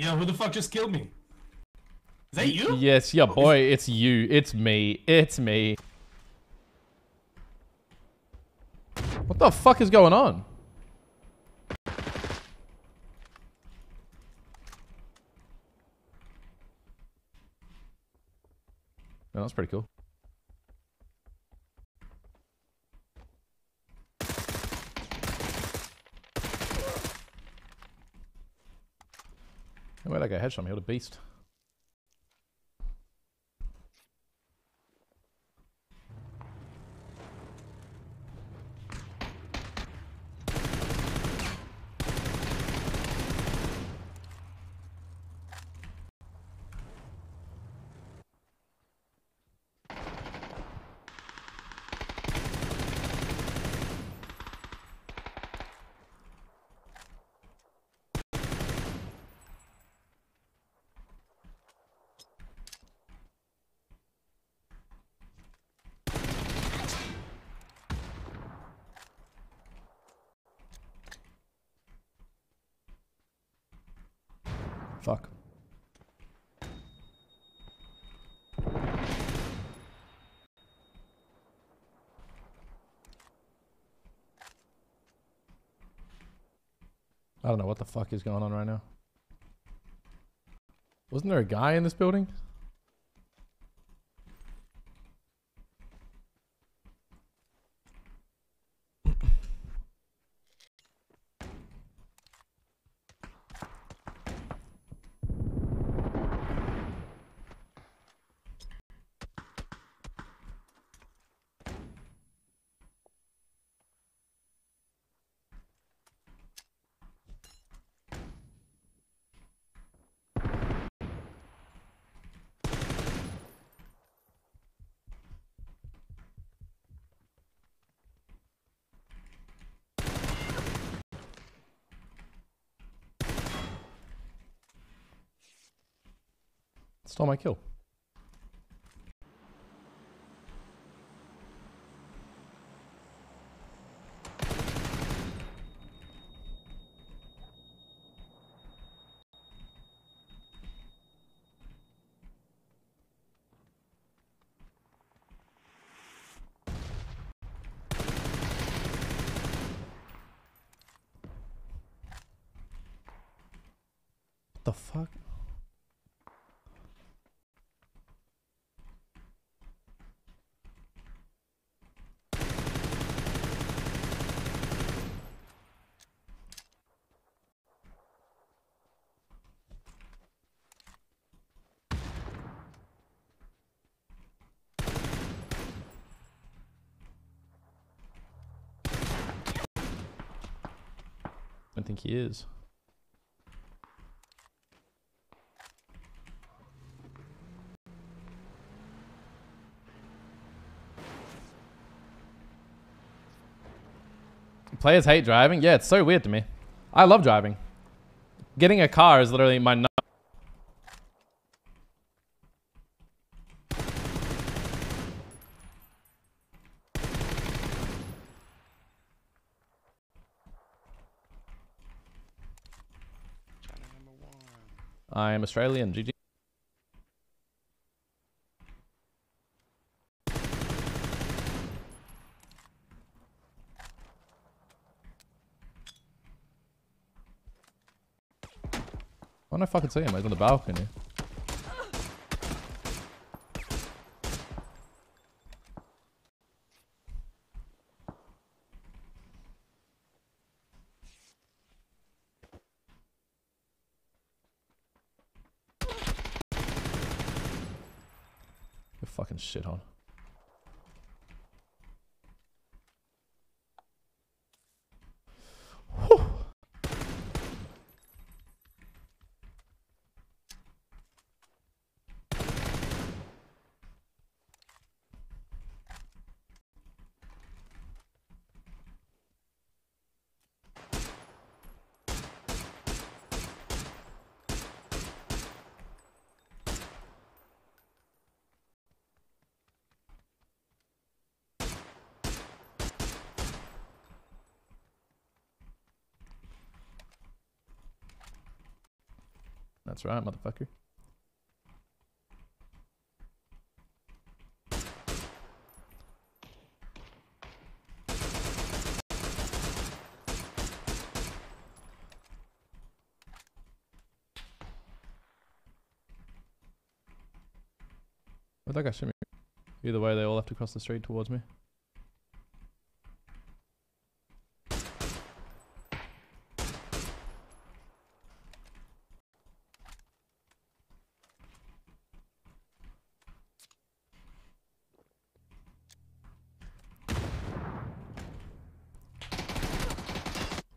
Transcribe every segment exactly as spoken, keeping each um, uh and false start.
Yo, who the fuck just killed me? Is that you? Yes, yeah, boy, it's you. It's me. It's me. What the fuck is going on? Oh, that's pretty cool. Oh, wait, I got a headshot. I'm here to beast. Fuck. I don't know what the fuck is going on right now. Wasn't there a guy in this building? Stole my kill. What the fuck? I think he is. Players hate driving? Yeah, it's so weird to me. I love driving. Getting a car is literally my number. I'm Australian, G G. Why don't I fucking see him? He's on the balcony. Fucking shit on. Whew. That's right, motherfucker. But that guy shot me. Either way, they all have to cross the street towards me.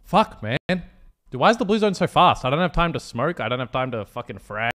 Fuck, man. Dude, why is the blue zone so fast? I don't have time to smoke. I don't have time to fucking frag.